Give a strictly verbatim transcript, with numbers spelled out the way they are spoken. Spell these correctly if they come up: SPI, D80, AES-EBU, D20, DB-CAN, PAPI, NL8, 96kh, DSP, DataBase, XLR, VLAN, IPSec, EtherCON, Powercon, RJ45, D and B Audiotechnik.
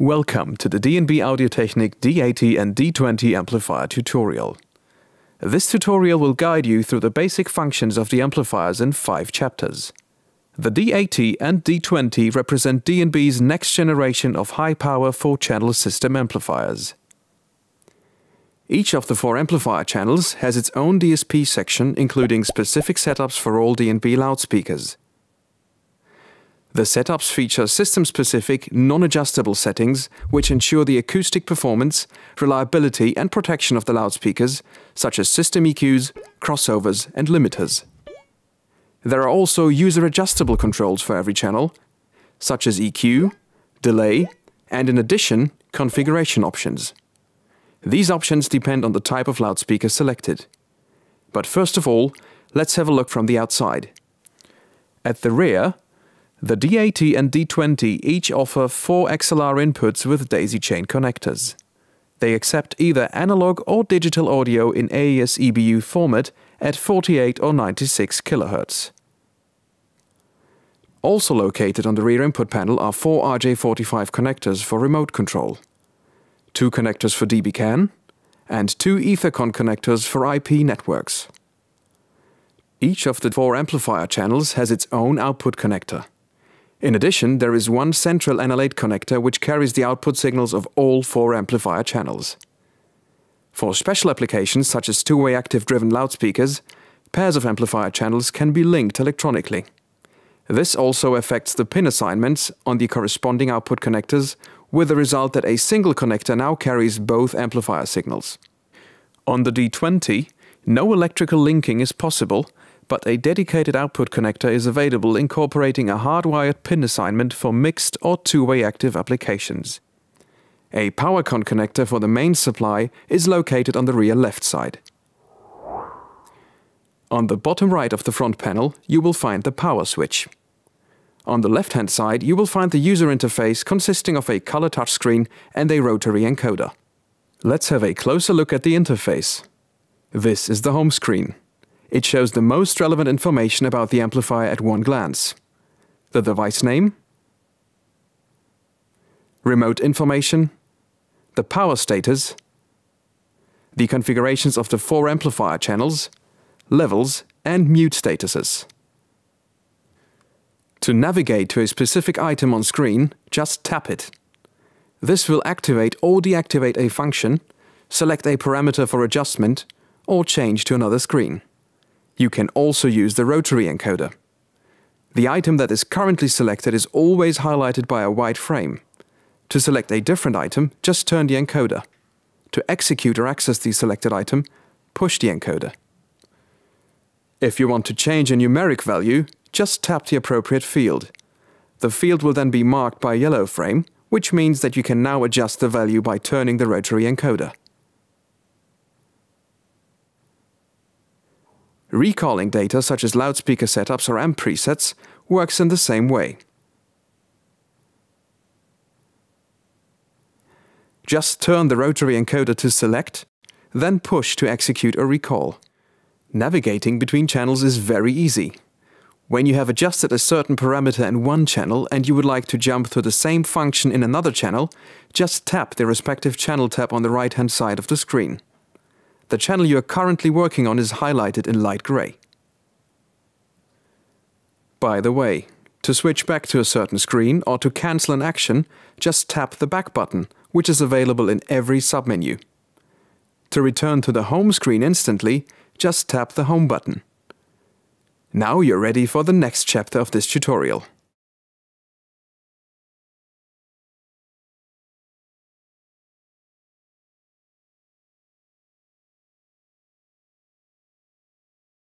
Welcome to the D and B Audiotechnik D eighty and D twenty amplifier tutorial. This tutorial will guide you through the basic functions of the amplifiers in five chapters. The D eighty and D twenty represent D and B's next generation of high-power four-channel system amplifiers. Each of the four amplifier channels has its own D S P section, including specific setups for all D and B loudspeakers. The setups feature system-specific, non-adjustable settings which ensure the acoustic performance, reliability and protection of the loudspeakers, such as system E Qs, crossovers and limiters. There are also user-adjustable controls for every channel, such as E Q, delay and, in addition, configuration options. These options depend on the type of loudspeaker selected. But first of all, let's have a look from the outside. At the rear, the D eighty and D twenty each offer four X L R inputs with daisy chain connectors. They accept either analog or digital audio in A E S E B U format at forty-eight or ninety-six kHz. Also located on the rear input panel are four R J forty-five connectors for remote control, two connectors for D B CAN and two EtherCON connectors for I P networks. Each of the four amplifier channels has its own output connector. In addition, there is one central N L eight connector which carries the output signals of all four amplifier channels. For special applications such as two-way active-driven loudspeakers, pairs of amplifier channels can be linked electronically. This also affects the pin assignments on the corresponding output connectors, with the result that a single connector now carries both amplifier signals. On the D twenty, no electrical linking is possible, but a dedicated output connector is available incorporating a hardwired pin assignment for mixed or two-way active applications. A Powercon connector for the main supply is located on the rear left side. On the bottom right of the front panel, you will find the power switch. On the left-hand side, you will find the user interface consisting of a color touchscreen and a rotary encoder. Let's have a closer look at the interface. This is the home screen. It shows the most relevant information about the amplifier at one glance. The device name, remote information, the power status, the configurations of the four amplifier channels, levels and mute statuses. To navigate to a specific item on screen, just tap it. This will activate or deactivate a function, select a parameter for adjustment or change to another screen. You can also use the rotary encoder. The item that is currently selected is always highlighted by a white frame. To select a different item, just turn the encoder. To execute or access the selected item, push the encoder. If you want to change a numeric value, just tap the appropriate field. The field will then be marked by a yellow frame, which means that you can now adjust the value by turning the rotary encoder. Recalling data such as loudspeaker setups or amp presets works in the same way. Just turn the rotary encoder to select, then push to execute or recall. Navigating between channels is very easy. When you have adjusted a certain parameter in one channel and you would like to jump to the same function in another channel, just tap the respective channel tab on the right-hand side of the screen. The channel you are currently working on is highlighted in light grey. By the way, to switch back to a certain screen or to cancel an action, just tap the back button, which is available in every submenu. To return to the home screen instantly, just tap the home button. Now you're ready for the next chapter of this tutorial.